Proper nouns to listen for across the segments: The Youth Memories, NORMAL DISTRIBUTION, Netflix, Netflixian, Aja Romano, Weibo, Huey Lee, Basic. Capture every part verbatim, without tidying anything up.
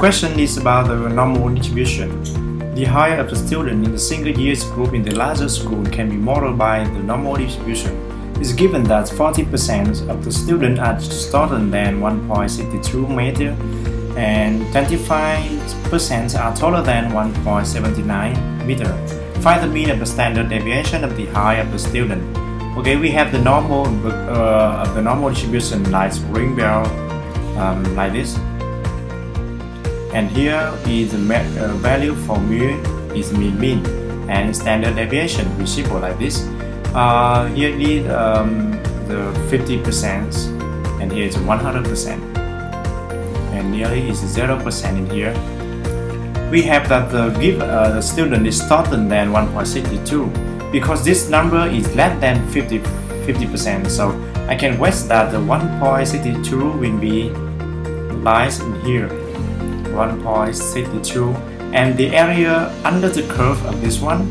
question is about the normal distribution. The height of the student in the single years group in the larger school can be modeled by the normal distribution. It's given that forty percent of the students are shorter than one point six two meters and twenty-five percent are taller than one point seven nine meters. Find the mean of the standard deviation of the height of the student. Okay, we have the normal uh, of the normal distribution like ring bell, um, like this. And here is the uh, value for mu is mean mean and standard deviation we simple like this. Uh, here is um, the fifty percent and here is one hundred percent and nearly is zero percent in here. We have that the, give, uh, the student is shorter than one point six two because this number is less than fifty percent, so I can guess that the one point six two will be lies in here, one point six two, and the area under the curve of this one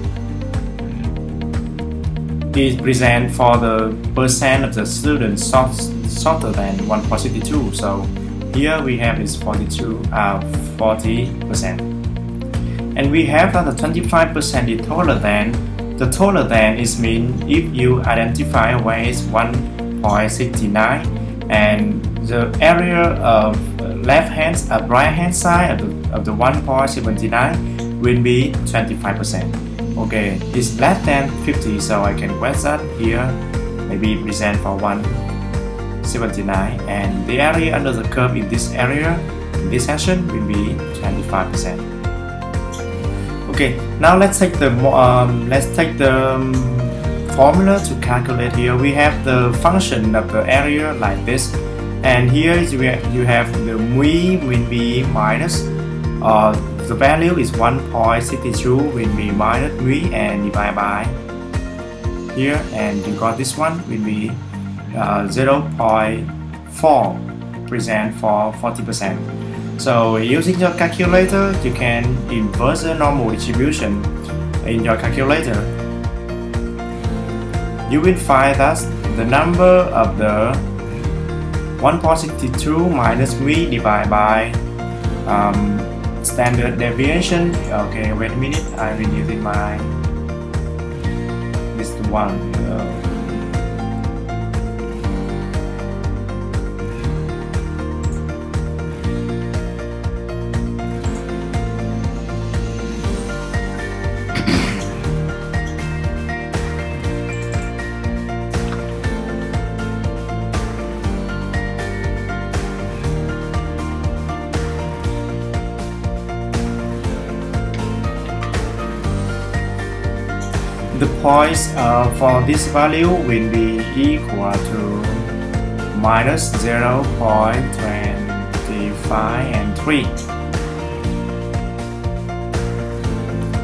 is present for the percent of the students short, shorter than one point six two, so here we have is forty-two, uh, forty percent, and we have that the twenty-five percent is taller than. The taller than is mean if you identify ways one point six nine and the area of left hand and right hand side of the, of the one point seven nine will be twenty-five percent. Okay, it's less than fifty, so I can guess that here maybe present for one point seven nine, and the area under the curve in this area in this section will be twenty-five percent. Okay, now let's take the um, let's take the um, formula to calculate. Here we have the function of the area like this, and here is where you have the mu will be minus uh, the value is one point six two will be minus mu and divide by here, and you got this one will be Uh, zero point four present for forty percent. So using your calculator, you can inverse the normal distribution in your calculator. You will find that the number of the one point six two minus mu divided by um, standard deviation. Okay, wait a minute. I will use it by this one. Uh, The points uh, for this value will be equal to minus zero point two five and three.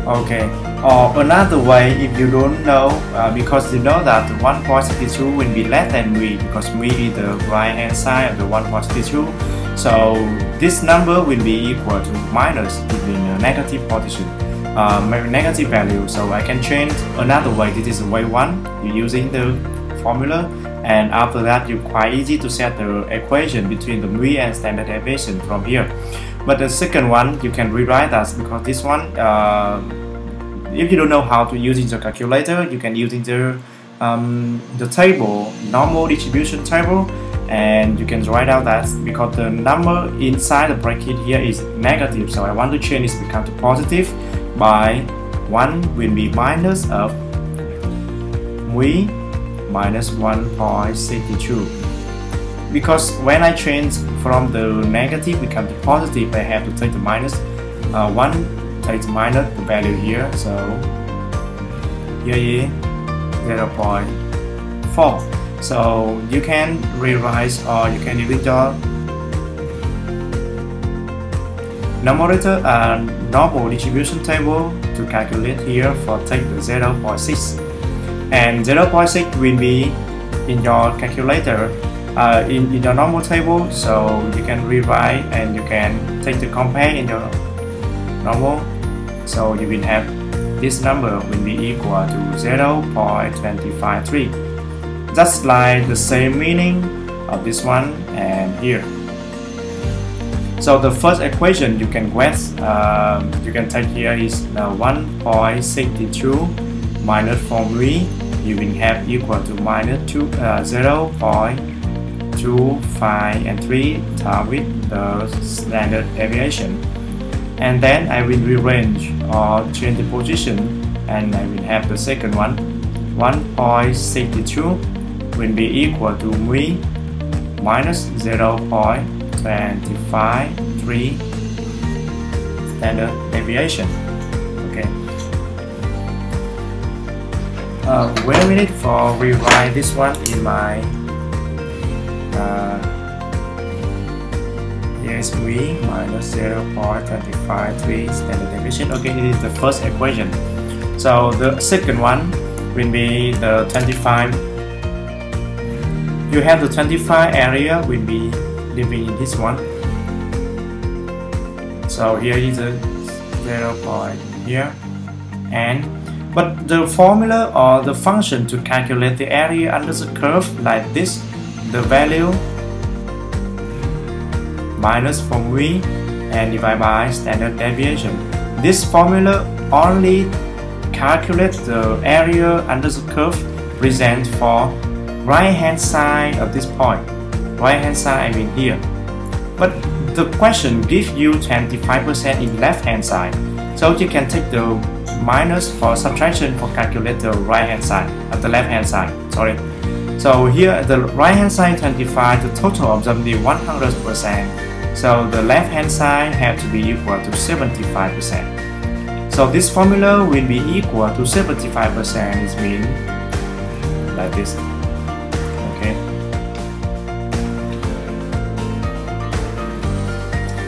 Okay, or another way, if you don't know, uh, because you know that one point six two will be less than mu, because mu is the right hand side of the one point six two, so this number will be equal to minus in a negative position. Uh, negative value, so I can change another way. This is way one, you're using the formula, and after that you quite easy to set the equation between the mu and standard deviation from here. But the second one you can rewrite that, because this one uh, if you don't know how to use in the calculator, you can use in the um, the table, normal distribution table, and you can write out that because the number inside the bracket here is negative, so I want to change this become to positive by one will be minus of mu minus one point six two, because when I change from the negative become to positive, I have to take the minus uh, one, take the minus the value here, so here is zero point four. So you can rewrite, or you can use your numerator and uh, normal distribution table to calculate here for take the zero point six, and zero point six will be in your calculator uh, in, in your normal table, so you can rewrite and you can take the compare in your normal, so you will have this number will be equal to zero point two five three. That's like the same meaning of this one and here. So the first equation you can get, um, you can take here is the one point six two minus formally you will have equal to minus two, uh, zero point two five and three times with the standard deviation. And then I will rearrange or change the position, and I will have the second one. one point six two will be equal to mu minus zero point two five three standard deviation. Okay. Uh, wait a minute for rewrite this one in my uh, yes, we minus zero point two five three standard deviation. Okay, it is the first equation. So the second one will be the twenty-five. You have the twenty-five area will be living in this one. So here is a zero point here, and but the formula or the function to calculate the area under the curve like this, the value minus from V and divided by standard deviation. This formula only calculates the area under the curve present for right hand side of this point. Right hand side I mean here. But the question gives you twenty-five percent in left hand side. So you can take the minus for subtraction for calculate the right hand side of the left hand side. Sorry. So here at the right hand side twenty-five, the total of them is one hundred percent. So the left hand side have to be equal to seventy-five percent. So this formula will be equal to seventy-five percent, is mean like this.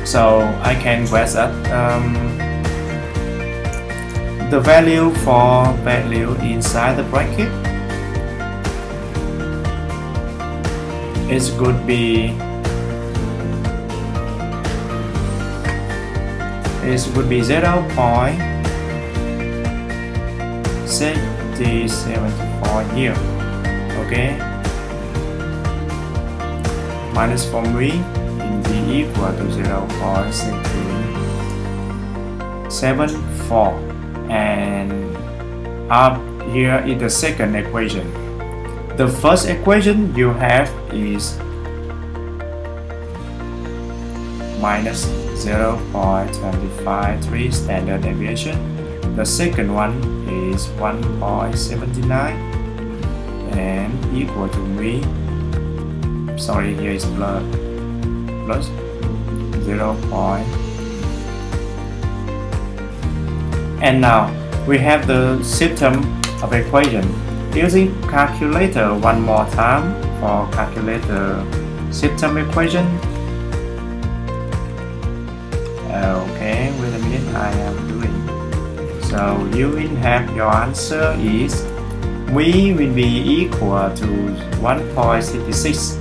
So I can guess that um, the value for value inside the bracket is could be is would be zero point sixty seven four here. Okay, minus from me equal to zero point six seven four, and up here is the second equation. The first equation you have is minus zero point two five three standard deviation. The second one is one point seven nine and equal to me, sorry, here is blur, plus zero point. And now we have the system of equation. Using calculator one more time for calculator system equation. Okay, wait a minute, I am doing. So you will have your answer is we will be equal to one point six six,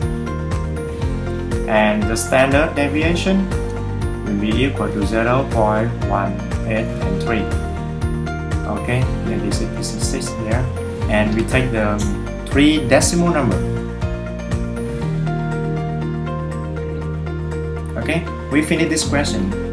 and the standard deviation will be equal to zero point one eight three. Okay, here this is six there, and we take the three decimal number. Okay, we finish this question.